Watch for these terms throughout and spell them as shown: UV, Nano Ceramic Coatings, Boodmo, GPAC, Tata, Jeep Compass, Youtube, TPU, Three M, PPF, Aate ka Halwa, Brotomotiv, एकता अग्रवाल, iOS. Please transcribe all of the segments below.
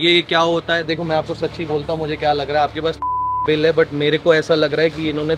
ये क्या होता है। देखो मैं आपको सच्ची बोलता हूँ, मुझे क्या लग रहा है आपके पास बिल है, बट मेरे को ऐसा लग रहा है कि इन्होंने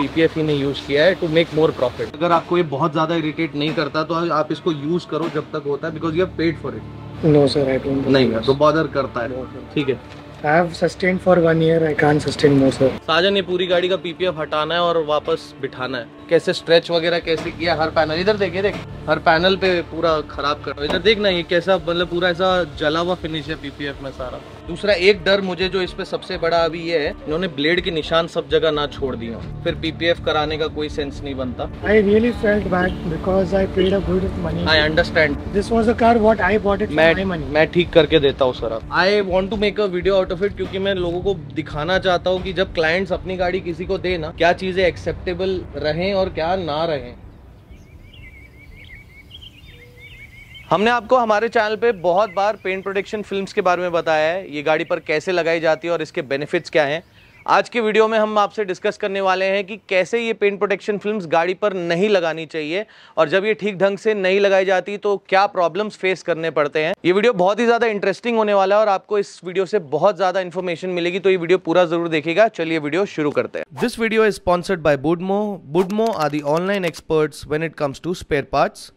PPF ही नहीं यूज़ किया है टू मेक मोर प्रॉफिट। अगर आपको ये बहुत ज़्यादा इरिटेट नहीं करता तो आप इसको यूज़ करो जब तक होता है, because you have paid for it. No sir, I don't. नहीं तो बॉदर करता है, ठीक है। I have sustained for 1 year, I can't sustain more sir। साजन ने पूरी गाड़ी का PPF हटाना है और वापस बिठाना है। कैसे स्ट्रेच वगैरह कैसे किया, हर पैनल इधर देखिए, देख हर पैनल पे पूरा खराब कर, इधर देखना ये कैसा, मतलब पूरा ऐसा जला हुआ फिनिश है PPF में सारा। दूसरा एक डर मुझे जो इस पे सबसे बड़ा अभी ये है, इन्होंने ब्लेड के निशान सब जगह ना छोड़ दिए, फिर PPF कराने का कोई सेंस नहीं बनता। I really felt bad because I paid a good money. I understand. This was a car what I bought it for my money. मैं ठीक करके देता हूँ sir. I want to make a video out of it क्योंकि मैं लोगों को दिखाना चाहता हूँ कि जब क्लाइंट्स अपनी गाड़ी किसी को दे ना, क्या चीजें एक्सेप्टेबल रहें और क्या ना रहें। हमने आपको हमारे चैनल पे बहुत बार पेंट प्रोटेक्शन फिल्म्स के बारे में बताया है, ये गाड़ी पर कैसे लगाई जाती है और इसके बेनिफिट्स क्या हैं। आज के वीडियो में हम आपसे डिस्कस करने वाले हैं कि कैसे ये पेंट प्रोटेक्शन फिल्म्स गाड़ी पर नहीं लगानी चाहिए, और जब ये ठीक ढंग से नहीं लगाई जाती तो क्या प्रॉब्लम्स फेस करने पड़ते हैं। ये वीडियो बहुत ही ज़्यादा इंटरेस्टिंग होने वाला है और आपको इस वीडियो से बहुत ज़्यादा इन्फॉर्मेशन मिलेगी, तो ये वीडियो पूरा जरूर देखिएगा। चलिए वीडियो शुरू करते हैं। This video is sponsored by Boodmo. Boodmo are the online experts when it comes to spare parts.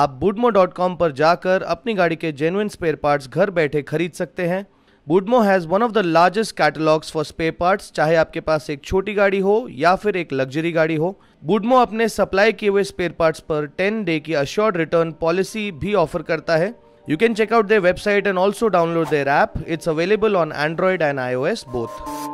आप boodmo.com पर जाकर अपनी गाड़ी के जेन्युइन स्पेयर पार्ट्स घर बैठे खरीद सकते हैं। Boodmo has one of the largest catalogues for spare parts, चाहे आपके पास एक छोटी गाड़ी हो या फिर एक लग्जरी गाड़ी हो। Boodmo अपने सप्लाई किए हुए स्पेयर पार्ट्स पर 10 डे की अश्योर्ड रिटर्न पॉलिसी भी ऑफर करता है। You can check out their website and also download their app. It's available on Android and iOS both.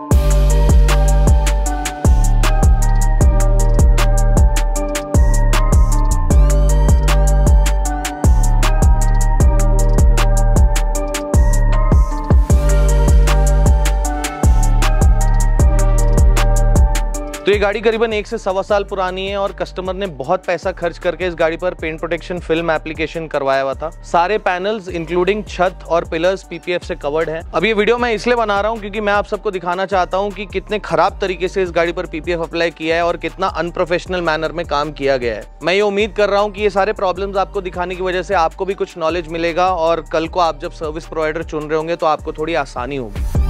तो ये गाड़ी करीबन 1 से सवा साल पुरानी है और कस्टमर ने बहुत पैसा खर्च करके इस गाड़ी पर पेंट प्रोटेक्शन फिल्म एप्लीकेशन करवाया हुआ था। सारे पैनल्स इंक्लूडिंग छत और पिलर्स PPF से कवर्ड हैं। अब ये वीडियो मैं इसलिए बना रहा हूँ क्योंकि मैं आप सबको दिखाना चाहता हूँ कि कितने खराब तरीके से इस गाड़ी पर PPF अप्लाई किया है और कितना अनप्रोफेशनल मैनर में काम किया गया है। मैं ये उम्मीद कर रहा हूँ कि ये सारे प्रॉब्लम्स आपको दिखाने की वजह से आपको भी कुछ नॉलेज मिलेगा और कल को आप जब सर्विस प्रोवाइडर चुन रहे होंगे तो आपको थोड़ी आसानी होगी।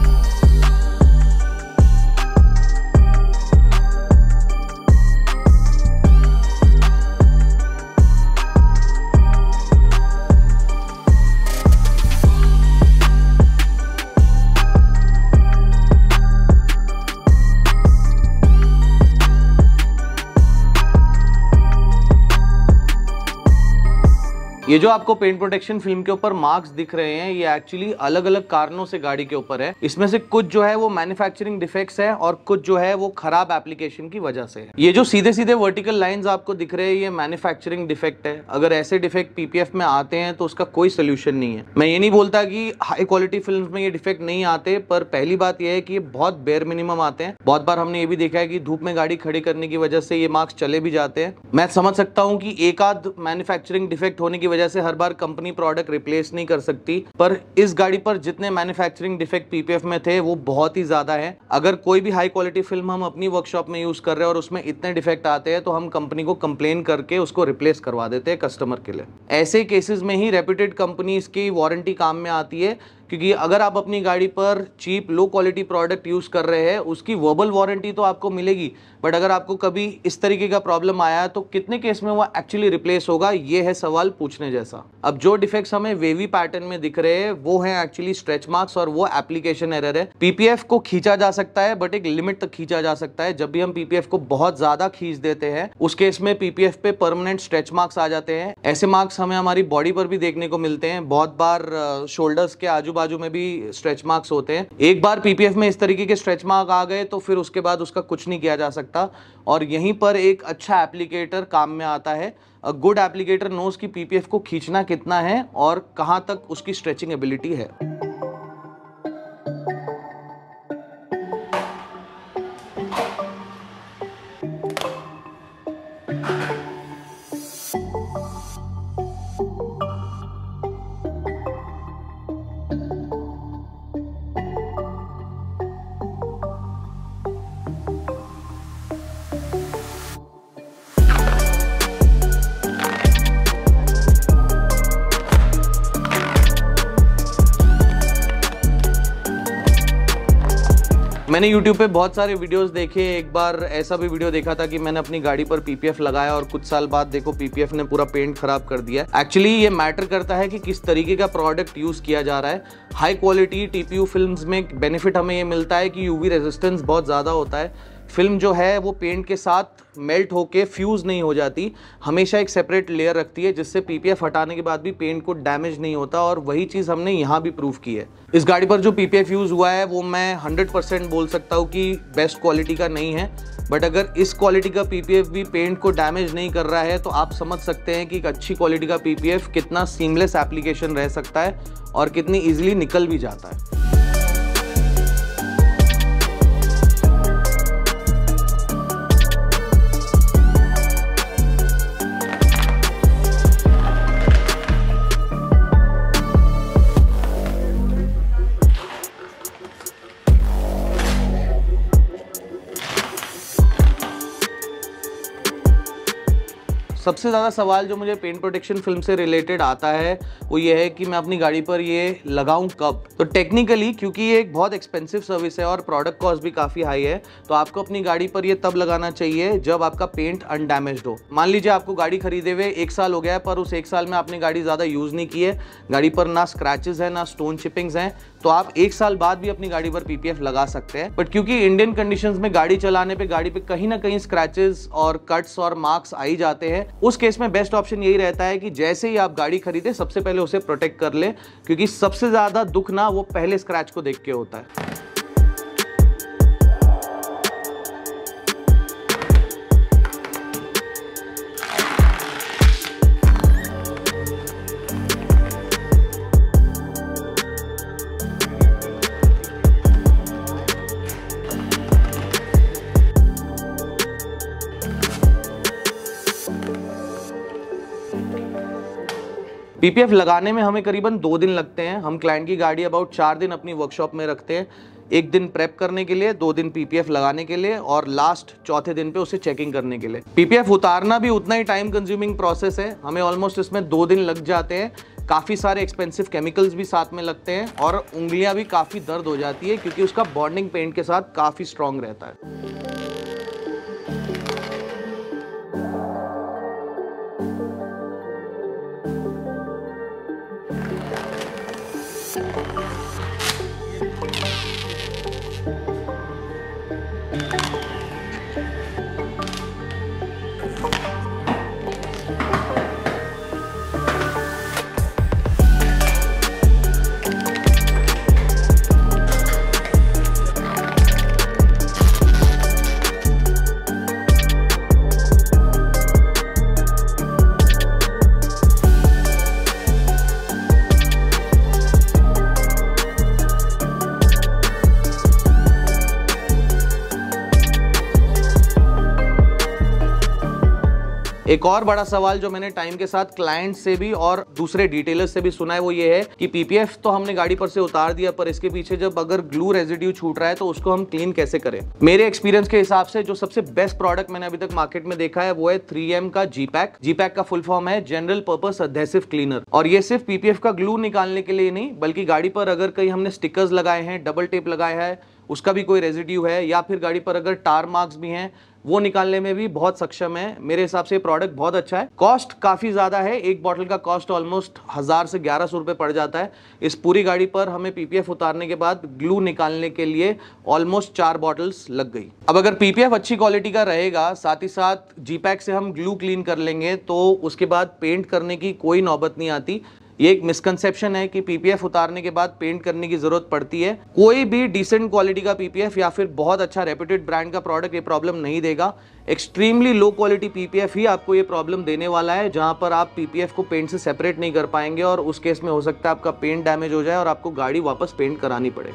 ये जो आपको पेंट प्रोटेक्शन फिल्म के ऊपर मार्क्स दिख रहे हैं, ये एक्चुअली अलग अलग कारणों से गाड़ी के ऊपर है। इसमें से कुछ जो है वो मैन्युफैक्चरिंग डिफेक्ट्स है और कुछ जो है वो खराब एप्लीकेशन की वजह से है। ये जो सीधे सीधे वर्टिकल लाइंस आपको दिख रहे हैं, ये मैन्युफैक्चरिंग डिफेक्ट है। अगर ऐसे डिफेक्ट PPF में आते हैं तो उसका कोई सोल्यूशन नहीं है। मैं ये नहीं बोलता कि हाई क्वालिटी फिल्म में ये डिफेक्ट नहीं आते, पर पहली बात यह है कि ये बहुत बेयर मिनिमम आते हैं। बहुत बार हमने ये भी देखा है कि धूप में गाड़ी खड़ी करने की वजह से ये मार्क्स चले भी जाते हैं। मैं समझ सकता हूँ कि एक आध मैन्युफैक्चरिंग डिफेक्ट होने की जैसे हर बार कंपनी प्रोडक्ट रिप्लेस नहीं कर सकती, पर इस गाड़ी पर जितने मैन्युफैक्चरिंग डिफेक्ट PPF में थे वो बहुत ही ज्यादा है। अगर कोई भी हाई क्वालिटी फिल्म हम अपनी वर्कशॉप में यूज कर रहे हैं और उसमें इतने डिफेक्ट आते हैं तो हम कंपनी को कंप्लेन करके उसको रिप्लेस करवा देते हैं कस्टमर के लिए। ऐसे केसेस में ही रेप्यूटेड कंपनीज की वारंटी काम में आती है, क्योंकि अगर आप अपनी गाड़ी पर cheap low quality product use कर रहे हैं उसकी वर्बल वारंटी तो आपको मिलेगी, बट अगर आपको कभी इस तरीके का प्रॉब्लम आया तो कितने केस में वो एक्चुअली रिप्लेस होगा, ये है सवाल पूछने जैसा। अब जो डिफेक्ट्स हमें वेवी पैटर्न में दिख रहे हैं वो है एक्चुअली स्ट्रेच मार्क्स और वो एप्लीकेशन एरर है। PPF को खींचा जा सकता है, बट एक लिमिट तक खींचा जा सकता है। जब भी हम PPF को बहुत ज़्यादा खींच देते हैं उस केस में PPF पे परमानेंट स्ट्रेच मार्क्स आ जाते हैं। ऐसे मार्क्स हमें हमारी बॉडी पर भी देखने को मिलते हैं, बहुत बार शोल्डर्स के आजू बाजू में भी स्ट्रेच मार्क्स होते हैं। एक बार PPF में इस तरीके के स्ट्रेच मार्क आ गए तो फिर उसके बाद उसका कुछ नहीं किया जा सकता, और यहीं पर एक अच्छा एप्लीकेटर काम में आता है। अ गुड एप्लीकेटर नोज कि PPF को खींचना कितना है और कहां तक उसकी स्ट्रेचिंग एबिलिटी है। मैंने YouTube पे बहुत सारे वीडियोस देखे। एक बार ऐसा भी वीडियो देखा था कि मैंने अपनी गाड़ी पर PPF लगाया और कुछ साल बाद देखो PPF ने पूरा पेंट खराब कर दिया। एक्चुअली ये मैटर करता है कि किस तरीके का प्रोडक्ट यूज़ किया जा रहा है। हाई क्वालिटी TPU फिल्म्स में बेनिफिट हमें ये मिलता है कि UV रेजिस्टेंस बहुत ज़्यादा होता है, फिल्म जो है वो पेंट के साथ मेल्ट होके फ्यूज़ नहीं हो जाती, हमेशा एक सेपरेट लेयर रखती है जिससे PPF हटाने के बाद भी पेंट को डैमेज नहीं होता। और वही चीज़ हमने यहाँ भी प्रूव की है। इस गाड़ी पर जो PPF यूज़ हुआ है वो मैं 100% बोल सकता हूँ कि बेस्ट क्वालिटी का नहीं है, बट अगर इस क्वालिटी का PPF भी पेंट को डैमेज नहीं कर रहा है तो आप समझ सकते हैं कि एक अच्छी क्वालिटी का PPF कितना सीमलेस एप्लीकेशन रह सकता है और कितनी ईजिली निकल भी जाता है। सबसे ज़्यादा सवाल जो मुझे पेंट प्रोटेक्शन फिल्म से रिलेटेड आता है वो ये है कि मैं अपनी गाड़ी पर ये लगाऊं कब। तो टेक्निकली क्योंकि ये एक बहुत एक्सपेंसिव सर्विस है और प्रोडक्ट कॉस्ट भी काफ़ी हाई है, तो आपको अपनी गाड़ी पर ये तब लगाना चाहिए जब आपका पेंट अनडैमेज्ड हो। मान लीजिए आपको गाड़ी खरीदे हुए 1 साल हो गया है, पर उस 1 साल में आपने गाड़ी ज़्यादा यूज़ नहीं की है, गाड़ी पर ना स्क्रैचेज है ना स्टोन चिपिंग्स हैं, तो आप 1 साल बाद भी अपनी गाड़ी पर PPF लगा सकते हैं। बट क्योंकि इंडियन कंडीशंस में गाड़ी चलाने पर गाड़ी पर कहीं ना कहीं स्क्रैचेज और कट्स और मार्क्स आ ही जाते हैं, उस केस में बेस्ट ऑप्शन यही रहता है कि जैसे ही आप गाड़ी खरीदे सबसे पहले उसे प्रोटेक्ट कर ले, क्योंकि सबसे ज्यादा दुख ना वो पहले स्क्रैच को देख के होता है। PPF लगाने में हमें करीबन 2 दिन लगते हैं। हम क्लाइंट की गाड़ी अबाउट 4 दिन अपनी वर्कशॉप में रखते हैं, 1 दिन प्रेप करने के लिए, 2 दिन PPF लगाने के लिए और लास्ट चौथे दिन पे उसे चेकिंग करने के लिए। PPF उतारना भी उतना ही टाइम कंज्यूमिंग प्रोसेस है, हमें ऑलमोस्ट इसमें 2 दिन लग जाते हैं। काफ़ी सारे एक्सपेंसिव केमिकल्स भी साथ में लगते हैं और उंगलियाँ भी काफ़ी दर्द हो जाती है क्योंकि उसका बॉन्डिंग पेंट के साथ काफ़ी स्ट्रॉन्ग रहता है। एक और बड़ा सवाल जो मैंने टाइम के साथ क्लाइंट से भी और दूसरे डिटेलर्स से भी सुना है वो ये है कि PPF तो हमने गाड़ी पर से उतार दिया, पर इसके पीछे जब अगर ग्लू रेजिड्यू छूट रहा है तो उसको हम क्लीन कैसे करें। मेरे एक्सपीरियंस के हिसाब से जो सबसे बेस्ट प्रोडक्ट मैंने अभी तक मार्केट में देखा है वो है 3M का GPAC। GPAC का फुल फॉर्म है जनरल पर्पस एडहेसिव क्लीनर, और ये सिर्फ PPF का ग्लू निकालने के लिए नहीं बल्कि गाड़ी पर अगर कहीं हमने स्टिकर्स लगाए हैं, डबल टेप लगाया है उसका भी कोई रेजिड्यू है, या फिर गाड़ी पर अगर टार मार्क्स भी हैं वो निकालने में भी बहुत सक्षम है। मेरे हिसाब से प्रोडक्ट बहुत अच्छा है। कॉस्ट काफ़ी ज़्यादा है, एक बॉटल का कॉस्ट ऑलमोस्ट 1000 से 1100 रुपये पड़ जाता है। इस पूरी गाड़ी पर हमें PPF उतारने के बाद ग्लू निकालने के लिए ऑलमोस्ट 4 बॉटल्स लग गई। अब अगर PPF अच्छी क्वालिटी का रहेगा, साथ ही साथ GPAC से हम ग्लू क्लीन कर लेंगे तो उसके बाद पेंट करने की कोई नौबत नहीं आती। ये एक मिसकंसेप्शन है कि PPF उतारने के बाद पेंट करने की ज़रूरत पड़ती है। कोई भी डिसेंट क्वालिटी का PPF या फिर बहुत अच्छा रेप्यूटेड ब्रांड का प्रोडक्ट ये प्रॉब्लम नहीं देगा। एक्सट्रीमली लो क्वालिटी PPF ही आपको ये प्रॉब्लम देने वाला है, जहाँ पर आप PPF को पेंट से सेपरेट नहीं कर पाएंगे और उस केस में हो सकता है आपका पेंट डैमेज हो जाए और आपको गाड़ी वापस पेंट करानी पड़े।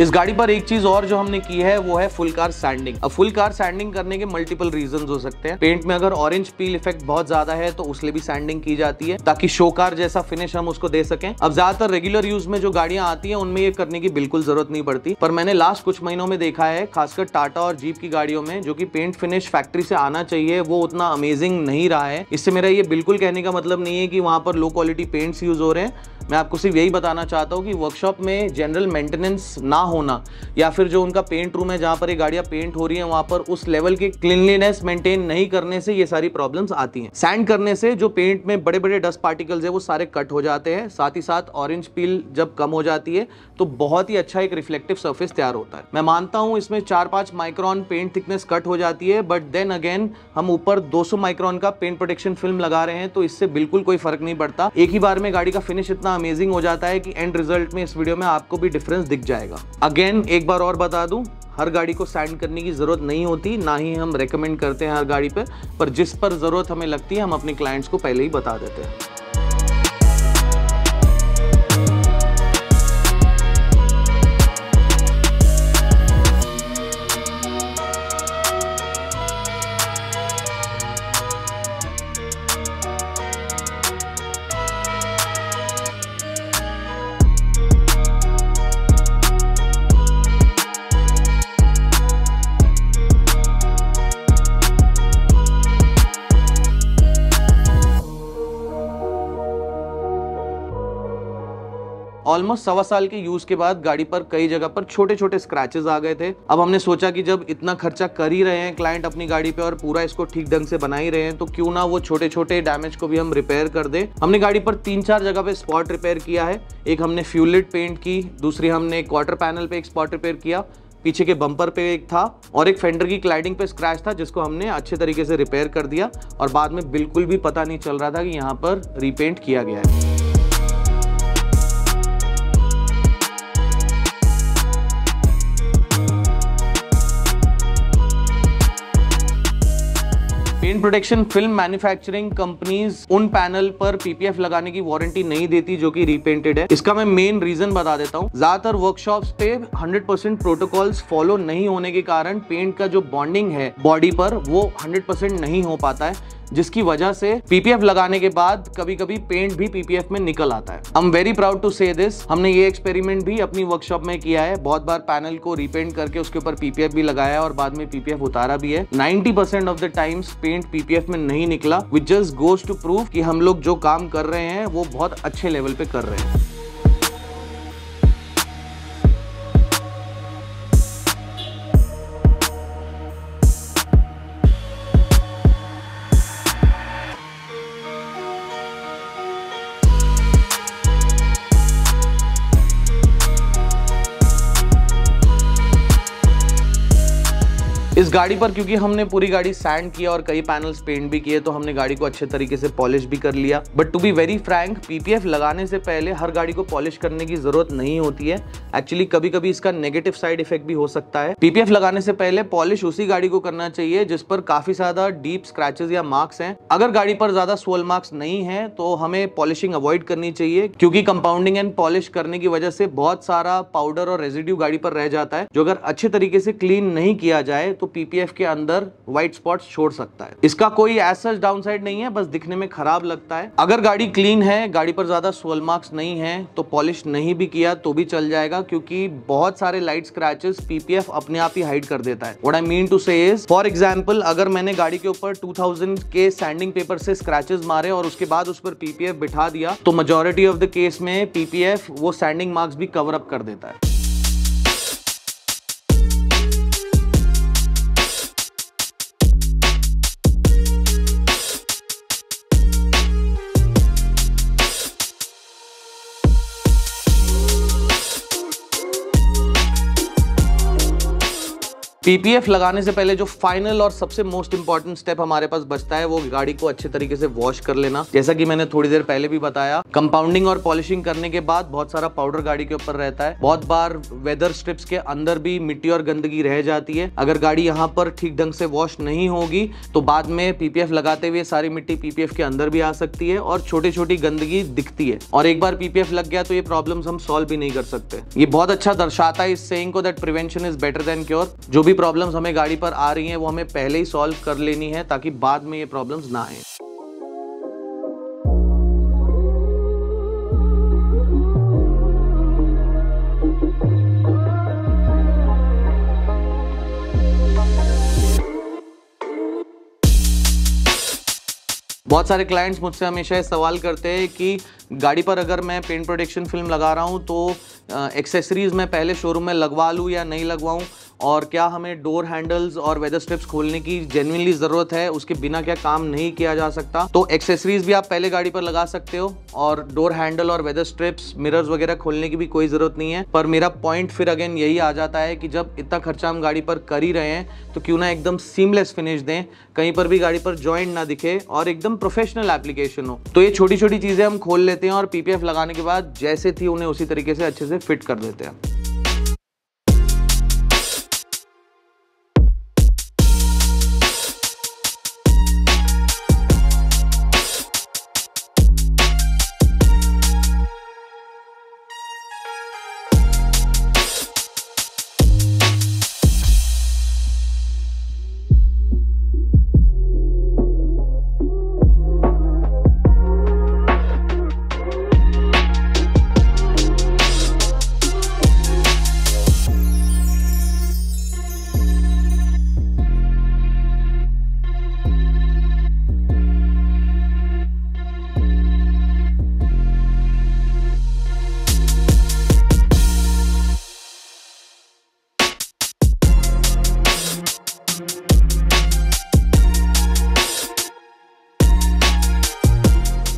इस गाड़ी पर एक चीज और जो हमने की है वो है फुल कार सैंडिंग। अब फुल कार सैंडिंग करने के मल्टीपल रीजंस हो सकते हैं। पेंट में अगर ऑरेंज पील इफेक्ट बहुत ज्यादा है तो उसलिए भी सैंडिंग की जाती है ताकि शो कार जैसा फिनिश हम उसको दे सकें। अब ज्यादातर रेगुलर यूज में जो गाड़ियां आती हैं उनमें ये करने की बिल्कुल जरूरत नहीं पड़ती, पर मैंने लास्ट कुछ महीनों में देखा है खासकर टाटा और जीप की गाड़ियों में जो कि पेंट फिनिश फैक्ट्री से आना चाहिए वो उतना अमेजिंग नहीं रहा है। इससे मेरा ये बिल्कुल कहने का मतलब नहीं है कि वहां पर लो क्वालिटी पेंट्स यूज हो रहे हैं। मैं आपको सिर्फ यही बताना चाहता हूँ कि वर्कशॉप में जनरल मेंटेनेंस ना होना या फिर जो उनका पेंट रूम है जहाँ पर ये गाड़ियाँ पेंट हो रही हैं वहाँ पर उस लेवल की क्लीनलीनेस मेंटेन नहीं करने से ये सारी प्रॉब्लम्स आती हैं। सैंड करने से जो पेंट में बड़े बड़े डस्ट पार्टिकल्स है वो सारे कट हो जाते हैं, साथ ही साथ ऑरेंज पील जब कम हो जाती है तो बहुत ही अच्छा एक रिफ्लेक्टिव सर्फेस तैयार होता है। मैं मानता हूँ इसमें 4-5 माइक्रॉन पेंट थिकनेस कट हो जाती है, बट देन अगेन हम ऊपर 200 माइक्रॉन का पेंट प्रोटेक्शन फिल्म लगा रहे हैं तो इससे बिल्कुल कोई फर्क नहीं पड़ता। एक ही बार में गाड़ी का फिनिश इतना अमेजिंग हो जाता है कि एंड रिजल्ट में इस वीडियो में आपको भी डिफरेंस दिख जाएगा। अगेन एक बार और बता दूं, हर गाड़ी को सैंड करने की ज़रूरत नहीं होती, ना ही हम रेकमेंड करते हैं हर गाड़ी पर जिस पर ज़रूरत हमें लगती है हम अपने क्लाइंट्स को पहले ही बता देते हैं। ऑलमोस्ट 1.25 साल के यूज के बाद गाड़ी पर कई जगह पर छोटे छोटे स्क्रैचेस आ गए थे। अब हमने सोचा कि जब इतना खर्चा कर ही रहे हैं क्लाइंट अपनी गाड़ी पे और पूरा इसको ठीक ढंग से बना ही रहे हैं तो क्यों ना वो छोटे छोटे डैमेज को भी हम रिपेयर कर दें। हमने गाड़ी पर 3-4 जगह पे स्पॉट रिपेयर किया है। एक हमने फ्यूल लिड पेंट की, दूसरी हमने क्वार्टर पैनल पे एक स्पॉट रिपेयर किया, पीछे के बम्पर पे एक था और एक फेंडर की क्लाइडिंग पे स्क्रैच था जिसको हमने अच्छे तरीके से रिपेयर कर दिया और बाद में बिल्कुल भी पता नहीं चल रहा था कि यहाँ पर रिपेंट किया गया है। Paint protection film manufacturing companies उन पैनल पर पीपीएफ लगाने की वारंटी नहीं देती जो कि रीपेंटेड है। इसका मैं मेन रीजन बता देता हूँ। ज्यादातर वर्कशॉप्स पे 100% प्रोटोकॉल्स फॉलो नहीं होने के कारण पेंट का जो बॉन्डिंग है बॉडी पर वो 100% नहीं हो पाता है, जिसकी वजह से पीपीएफ लगाने के बाद कभी कभी पेंट भी पीपीएफ में निकल आता है। I am very proud to say this. हमने ये एक्सपेरिमेंट भी अपनी वर्कशॉप में किया है। बहुत बार पैनल को रिपेंट करके उसके ऊपर पीपीएफ भी लगाया और बाद में पीपीएफ उतारा भी है। 90% of the times paint PPF में नहीं निकला, which just goes to prove कि हम लोग जो काम कर रहे हैं वो बहुत अच्छे लेवल पे कर रहे हैं। इस गाड़ी पर क्योंकि हमने पूरी गाड़ी सैंड किया और कई पैनल्स पेंट भी किए तो हमने गाड़ी को अच्छे तरीके से पॉलिश भी कर लिया। But to be very frank, PPF लगाने से पहले हर गाड़ी को पॉलिश करने की जरूरत नहीं होती है। एक्चुअली कभी कभी इसका नेगेटिव साइड इफेक्ट भी हो सकता है। पीपीएफ लगाने से पहले पॉलिश उसी गाड़ी को करना चाहिए जिस पर काफी ज्यादा डीप स्क्रैचेस या मार्क्स हैं। अगर गाड़ी पर ज्यादा स्वॉल मार्क्स नहीं है तो हमें पॉलिशिंग अवॉइड करनी चाहिए, क्योंकि कंपाउंडिंग एंड पॉलिश करने की वजह से बहुत सारा पाउडर और रेजिड्यू गाड़ी पर रह जाता है जो अगर अच्छे तरीके से क्लीन नहीं किया जाए तो पीपीएफ के अंदर व्हाइट स्पॉट्स छोड़ सकता है। इसका कोई एज सच डाउनसाइड नहीं है, बस दिखने में खराब लगता है। अगर गाड़ी क्लीन है, गाड़ी पर ज्यादा सोल मार्क्स नहीं है तो पॉलिश नहीं भी किया तो भी चल जाएगा, क्योंकि बहुत सारे लाइट स्क्रैचेस पीपीएफ अपने आप ही हाइड कर देता है। What I mean to say is, for example अगर मैंने गाड़ी के ऊपर 2000 के सैंडिंग पेपर से स्क्रैचेस मारे और उसके बाद उस पर पीपीएफ बिठा दिया तो मेजॉरिटी ऑफ द केस में पीपीएफ वो सैंडिंग मार्क्स भी कवर अप कर देता है। पीपीएफ लगाने से पहले जो फाइनल और सबसे मोस्ट इंपॉर्टेंट स्टेप हमारे पास बचता है वो गाड़ी को अच्छे तरीके से वॉश कर लेना। जैसा कि मैंने थोड़ी देर पहले भी बताया, कंपाउंडिंग और पॉलिशिंग करने के बाद बहुत सारा पाउडर गाड़ी के ऊपर रहता है। बहुत बार वेदर स्ट्रिप्स के अंदर भी मिट्टी और गंदगी रह जाती है। अगर गाड़ी यहाँ पर ठीक ढंग से वॉश नहीं होगी तो बाद में पीपीएफ लगाते हुए सारी मिट्टी पीपीएफ के अंदर भी आ सकती है और छोटी छोटी गंदगी दिखती है। और एक बार पीपीएफ लग गया तो ये प्रॉब्लम हम सॉल्व भी नहीं कर सकते। ये बहुत अच्छा दर्शाता है इस सेइंग को that prevention is better than cure. जो भी प्रॉब्लम्स हमें गाड़ी पर आ रही हैं वो हमें पहले ही सॉल्व कर लेनी है ताकि बाद में ये प्रॉब्लम्स ना आए। बहुत सारे क्लाइंट्स मुझसे हमेशा ये सवाल करते हैं कि गाड़ी पर अगर मैं पेंट प्रोटेक्शन फिल्म लगा रहा हूँ तो एक्सेसरीज़ मैं पहले शोरूम में लगवा लूँ या नहीं लगवाऊँ, और क्या हमें डोर हैंडल्स और वेदर स्ट्रिप्स खोलने की जेन्युइनली ज़रूरत है, उसके बिना क्या काम नहीं किया जा सकता। तो एक्सेसरीज़ भी आप पहले गाड़ी पर लगा सकते हो और डोर हैंडल और वेदर स्ट्रिप्स, मिरर्स वगैरह खोलने की भी कोई ज़रूरत नहीं है। पर मेरा पॉइंट फिर अगेन यही आ जाता है कि जब इतना खर्चा हम गाड़ी पर कर ही रहे हैं तो क्यों ना एकदम सीमलेस फिनिश दें, कहीं पर भी गाड़ी पर जॉइंट ना दिखे और एकदम प्रोफेशनल एप्लीकेशन हो। तो ये छोटी छोटी चीज़ें हम खोल लेते हैं और पीपीएफ लगाने के बाद जैसे थी उन्हें उसी तरीके से अच्छे से फिट कर देते हैं।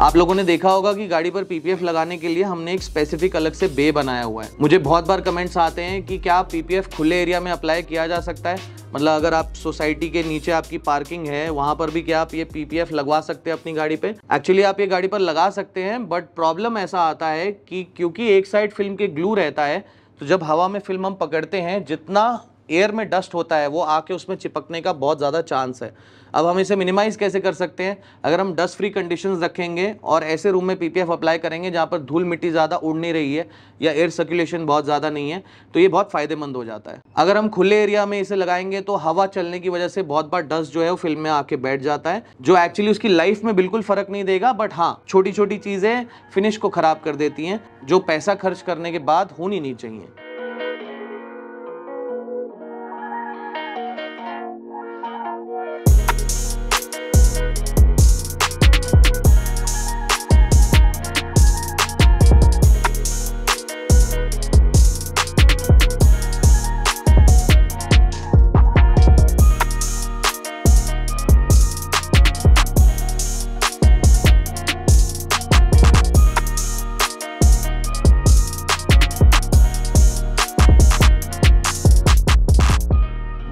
आप लोगों ने देखा होगा कि गाड़ी पर पीपीएफ लगाने के लिए हमने एक स्पेसिफिक अलग से बे बनाया हुआ है। मुझे बहुत बार कमेंट्स आते हैं कि क्या पीपीएफ खुले एरिया में अप्लाई किया जा सकता है, मतलब अगर आप सोसाइटी के नीचे आपकी पार्किंग है वहाँ पर भी क्या आप ये पीपीएफ लगवा सकते हैं अपनी गाड़ी पे। एक्चुअली आप ये गाड़ी पर लगा सकते हैं, बट प्रॉब्लम ऐसा आता है कि क्योंकि एक साइड फिल्म के ग्लू रहता है तो जब हवा में फिल्म हम पकड़ते हैं जितना एयर में डस्ट होता है वो आके उसमें चिपकने का बहुत ज़्यादा चांस है। अब हम इसे मिनिमाइज़ कैसे कर सकते हैं? अगर हम डस्ट फ्री कंडीशंस रखेंगे और ऐसे रूम में पीपीएफ अप्लाई करेंगे जहाँ पर धूल मिट्टी ज़्यादा उड़ नहीं रही है या एयर सर्कुलेशन बहुत ज़्यादा नहीं है तो ये बहुत फ़ायदेमंद हो जाता है। अगर हम खुले एरिया में इसे लगाएंगे तो हवा चलने की वजह से बहुत बार डस्ट जो है वो फिल्म में आके बैठ जाता है, जो एक्चुअली उसकी लाइफ में बिल्कुल फ़र्क नहीं देगा, बट हाँ छोटी छोटी चीज़ें फिनिश को ख़राब कर देती हैं जो पैसा खर्च करने के बाद होनी नहीं चाहिए।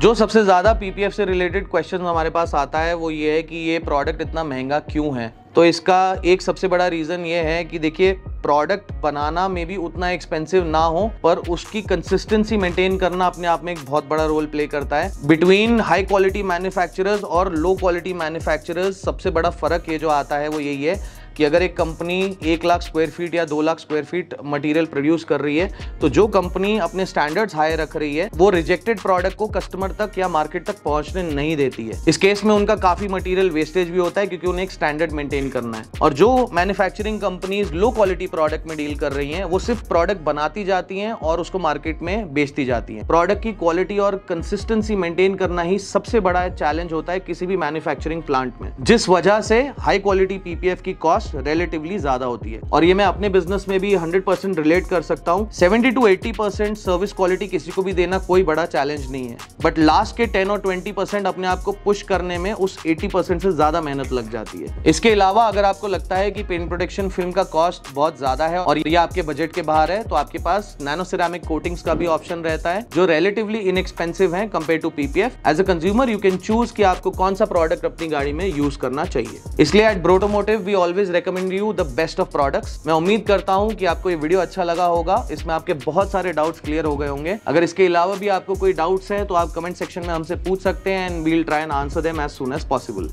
जो सबसे ज़्यादा पीपीएफ से रिलेटेड क्वेश्चन हमारे पास आता है वो ये है कि ये प्रोडक्ट इतना महंगा क्यों है। तो इसका एक सबसे बड़ा रीज़न ये है कि देखिए प्रोडक्ट बनाना में भी उतना एक्सपेंसिव ना हो पर उसकी कंसिस्टेंसी मेंटेन करना अपने आप में एक बहुत बड़ा रोल प्ले करता है। बिटवीन हाई क्वालिटी मैन्युफैक्चरर्स और लो क्वालिटी मैन्युफैक्चरर्स सबसे बड़ा फ़र्क ये जो आता है वो यही है कि अगर एक कंपनी 1 लाख स्क्वायर फीट या 2 lakh square feet material produce कर रही है तो जो कंपनी अपने स्टैंडर्ड्स हाई रख रही है वो रिजेक्टेड प्रोडक्ट को कस्टमर तक या मार्केट तक पहुंचने नहीं देती है। इस केस में उनका काफ़ी मटेरियल वेस्टेज भी होता है क्योंकि उन्हें एक स्टैंडर्ड मेंटेन करना है। और जो manufacturing companies low quality product में डील कर रही हैं वो सिर्फ प्रोडक्ट बनाती जाती हैं और उसको मार्केट में बेचती जाती हैं। प्रोडक्ट की क्वालिटी और कंसिस्टेंसी मेंटेन करना ही सबसे बड़ा चैलेंज होता है किसी भी मैन्युफैक्चरिंग प्लांट में, जिस वजह से हाई क्वालिटी पीपीएफ की कॉस्ट कॉस्ट रिलेटिवली ज्यादा होती है। और ये मैं अपने बिजनेस में भी 100% रिलेट कर सकता हूँ। 70 to 80% सर्विस क्वालिटी किसी को भी देना कोई बड़ा चैलेंज नहीं है, बट लास्ट के 10 और 20% अपने आप को पुश करने में उस 80% से ज्यादा मेहनत लग जाती है। इसके अलावा अगर आपको लगता है कि पेंट प्रोटेक्शन फिल्म का कॉस्ट बहुत ज्यादा है और ये आपके बजट के बाहर है, तो आपके पास नैनो सिरेमिक कोटिंग्स का भी ऑप्शन रहता है जो रिलेटिवली इनएक्सपेंसिव है compare to PPF. As a consumer you can choose कि आपको कौन सा प्रोडक्ट अपनी गाड़ी में यूज करना चाहिए। इसलिए at Brotomotive we always recommend you the best of products. मैं उम्मीद करता हूं कि आपको ये वीडियो अच्छा लगा होगा, इसमें आपके बहुत सारे डाउट्स क्लियर हो गए होंगे। अगर इसके अलावा भी आपको कोई डाउट्स है तो आप कमेंट सेक्शन में हमसे पूछ सकते हैं and we will try and answer them as soon as possible.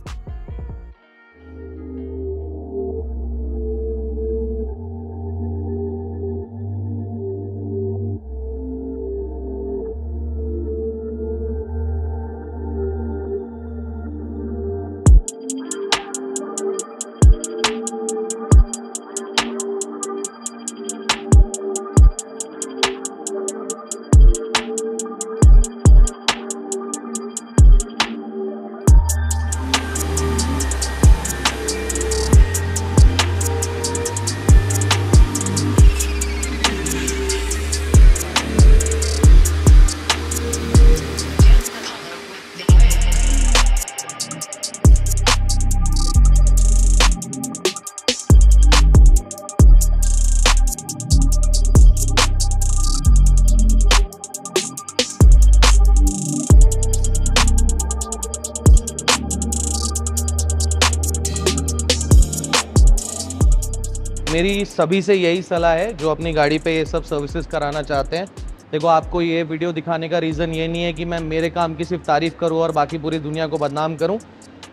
मेरी सभी से यही सलाह है जो अपनी गाड़ी पे ये सब सर्विसेज कराना चाहते हैं। देखो, आपको ये वीडियो दिखाने का रीज़न ये नहीं है कि मैं मेरे काम की सिर्फ तारीफ़ करूं और बाकी पूरी दुनिया को बदनाम करूं,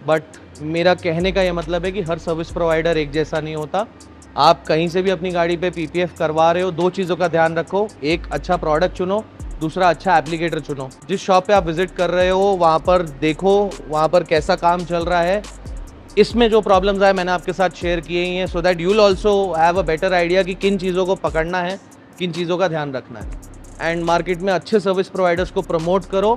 बट मेरा कहने का ये मतलब है कि हर सर्विस प्रोवाइडर एक जैसा नहीं होता। आप कहीं से भी अपनी गाड़ी पे पीपीएफ करवा रहे हो, दो चीज़ों का ध्यान रखो, एक अच्छा प्रोडक्ट चुनो, दूसरा अच्छा एप्लीकेटर चुनो। जिस शॉप पर आप विज़िट कर रहे हो वहाँ पर देखो वहाँ पर कैसा काम चल रहा है। इसमें जो प्रॉब्लम्स आए मैंने आपके साथ शेयर किए ही हैं, so that you will also have a better idea कि किन चीज़ों को पकड़ना है, किन चीज़ों का ध्यान रखना है। एंड मार्केट में अच्छे सर्विस प्रोवाइडर्स को प्रमोट करो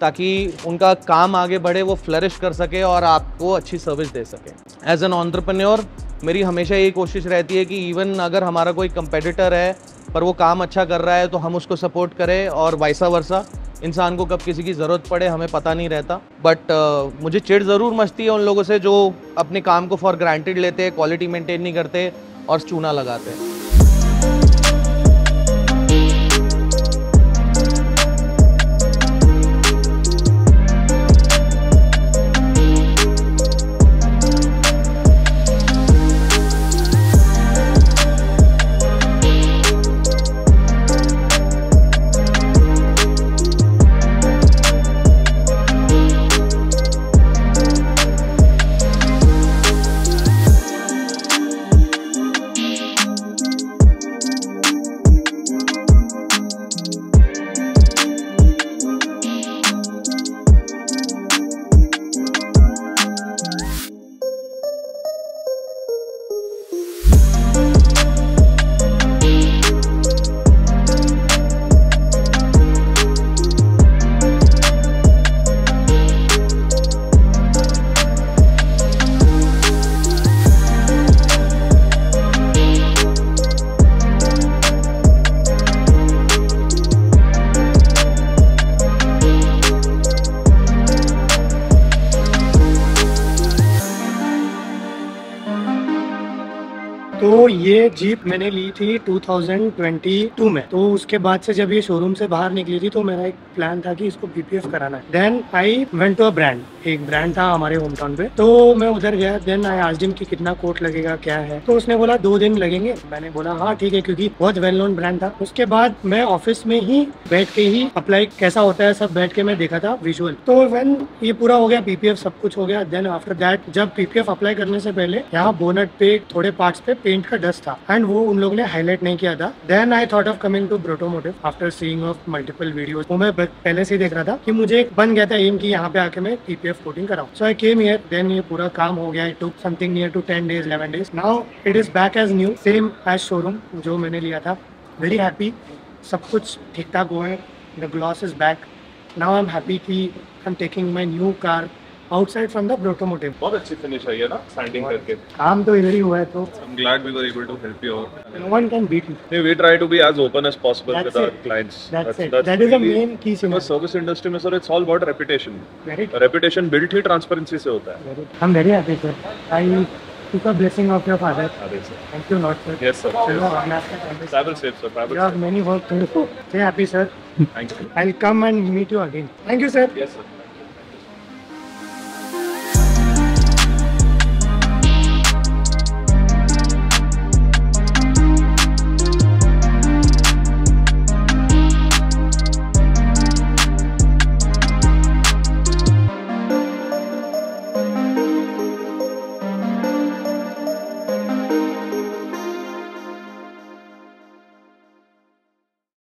ताकि उनका काम आगे बढ़े, वो फ्लरिश कर सके और आपको अच्छी सर्विस दे सके। एज एन एंटरप्रेन्योर मेरी हमेशा ये कोशिश रहती है कि इवन अगर हमारा कोई कंपेटिटर है पर वो काम अच्छा कर रहा है तो हम उसको सपोर्ट करें और वाइसा वर्सा। इंसान को कब किसी की ज़रूरत पड़े हमें पता नहीं रहता, बट मुझे चिढ़ ज़रूर मचती है उन लोगों से जो अपने काम को फॉर ग्रांटेड लेते हैं, क्वालिटी मेंटेन नहीं करते और चूना लगाते हैं। तो ये जीप मैंने ली थी 2022 में, तो उसके बाद से जब ये शोरूम से बाहर निकली थी तो मेरा एक प्लान था कि इसको पीपीएफ कराना है। Then I went to a brand, एक ब्रांड था हमारे होम टाउन पे, तो मैं उधर गया। देन आई आज दिन की कितना कोट लगेगा क्या है, तो उसने बोला 2 दिन लगेंगे। मैंने बोला हाँ ठीक है, क्योंकि बहुत वेल नोन ब्रांड था। उसके बाद मैं ऑफिस में ही बैठ के ही अप्लाई कैसा होता है सब बैठ के मैं देखा था विजुअल। तो वेन ये पूरा हो गया, पीपीएफ सब कुछ हो गया, देन आफ्टर दैट जब पीपीएफ अप्लाई करने से पहले यहाँ बोनट पे थोड़े पार्ट्स पे पेंट का डस्ट था एंड वो उन लोगों ने हाईलाइट नहीं किया था। Then I thought of coming to ब्रोटोमोटिव after seeing of multiple videos. वो मैं पहले से देख रहा था कि मुझे बन गया था एम कि यहाँ पे आके मैं पीपीएफ कोटिंग कराऊं। So I came here, then ये पूरा काम हो गया। It took something near to 10 days 11 days। Now it is back as new, same as showroom जो मैंने लिया था। वेरी हैप्पी, सब कुछ ठीक ठाक हुआ है। The gloss is back, now I am happy कि I am taking my new car outside from the Brotomotiv. बहुत अच्छी फिनिश आई है ना सैंडिंग करके. काम तो इधर ही हुआ है तो. I'm glad we were able to help you out. No one can beat you. We try to be as open as possible that's with it. Our clients. That's it. That is the main key. In the service industry में sir it's all about reputation. Reputation built he transparency से होता है. I'm very happy sir. I took a blessing of your father. Thank you lot sir. Yes sir. Travel safe sir. You have many work to do. Stay happy sir. Thank you. I'll come and meet you again. Thank you sir. Yes sir.